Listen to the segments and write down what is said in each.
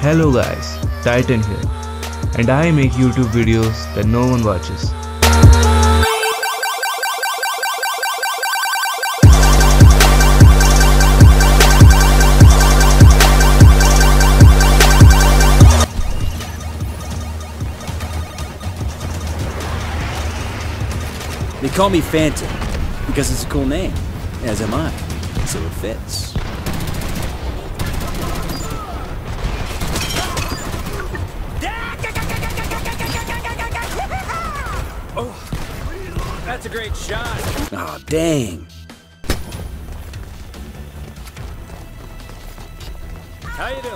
Hello guys, Titan here, and I make YouTube videos that no one watches. They call me Phantom because it's a cool name, as am I, so it fits. Oh, that's a great shot. Aw, dang. How you doing?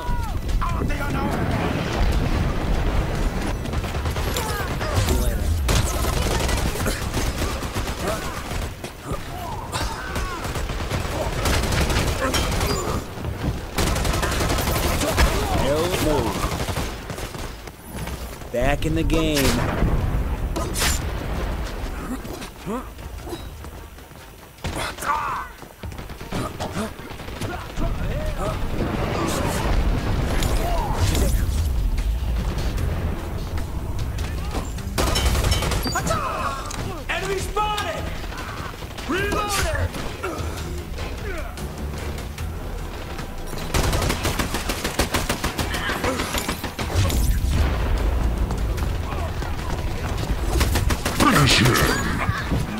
Back in the game. Enemy spotted! Reloaded!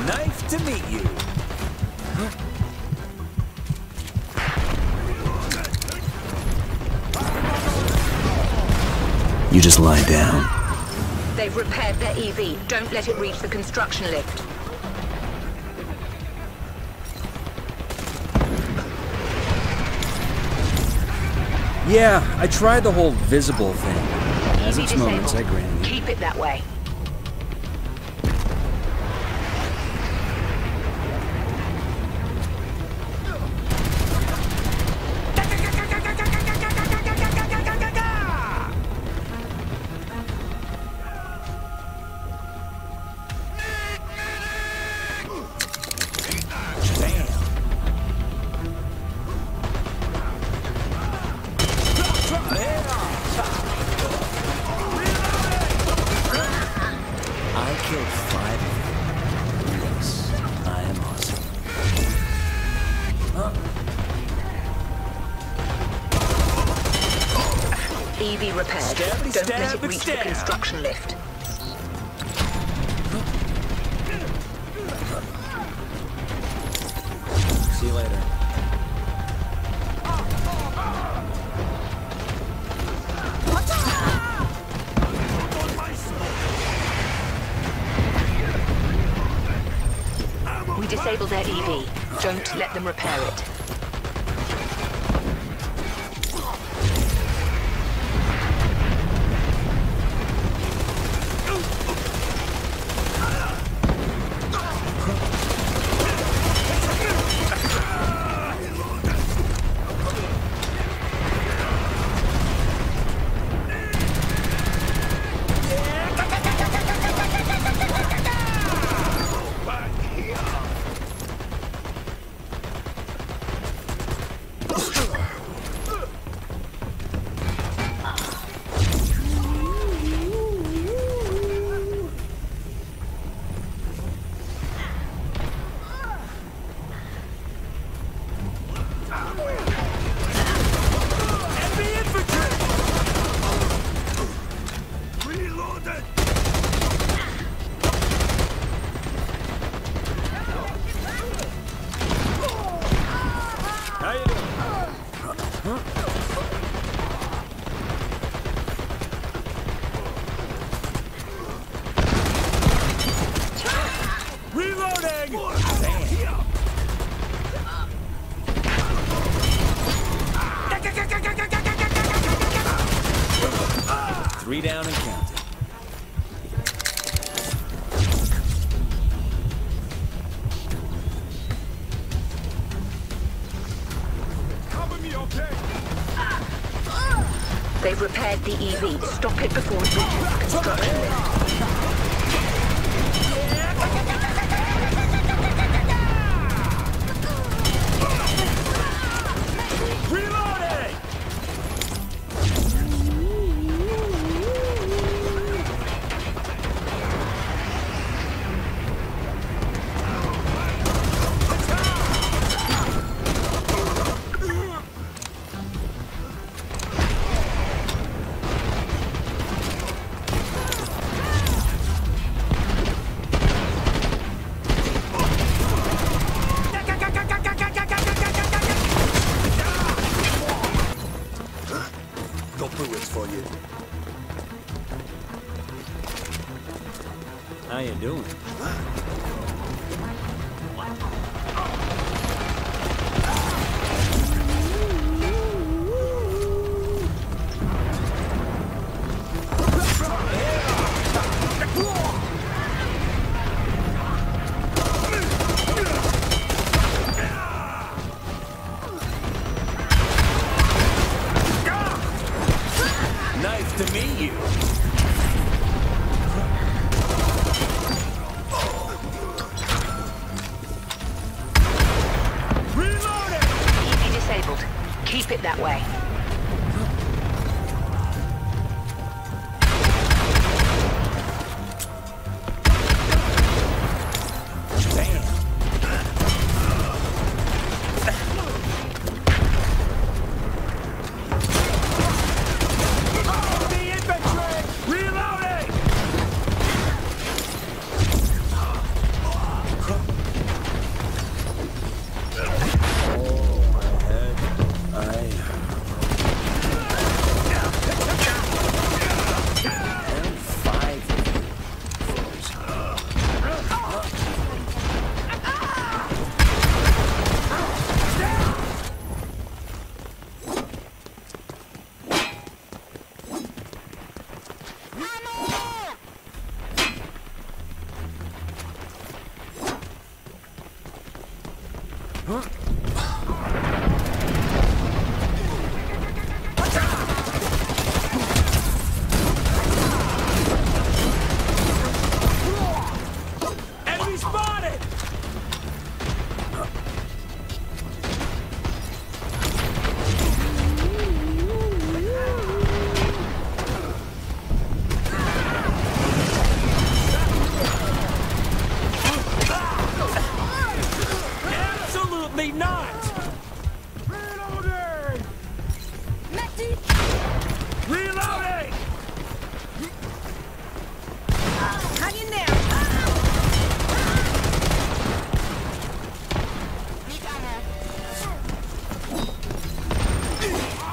Nice to meet you. You just lie down. They've repaired their EV. Don't let it reach the construction lift. Yeah, I tried the whole visible thing. As its moments, I granted. Keep it that way. Yes, I am awesome. EV repaired. Don't let it reach the construction lift. See you later. We disable their EV. Don't let them repair it. Three down and counting. Cover me, okay? They've repaired the EV. Stop it before it reaches the construction lift. Reloading! fluids for you. How you doing?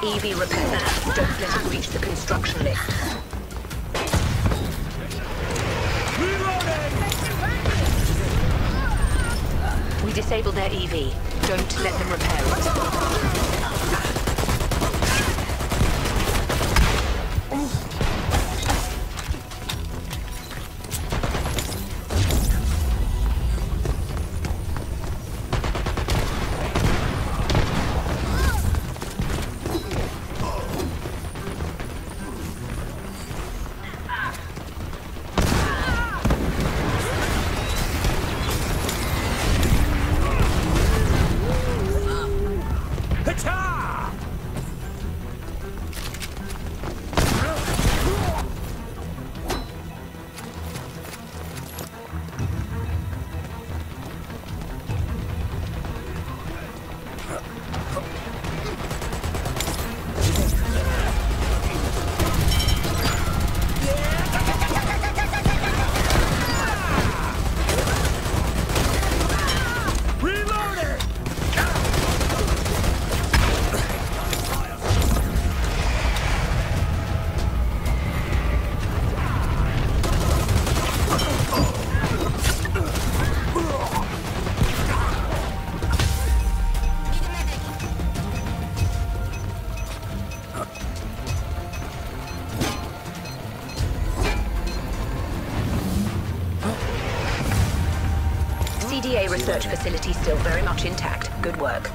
EV repair. Don't let it reach the construction lift. Reloading! We disabled their EV. Don't let them repair it. Research facility still very much intact. Good work.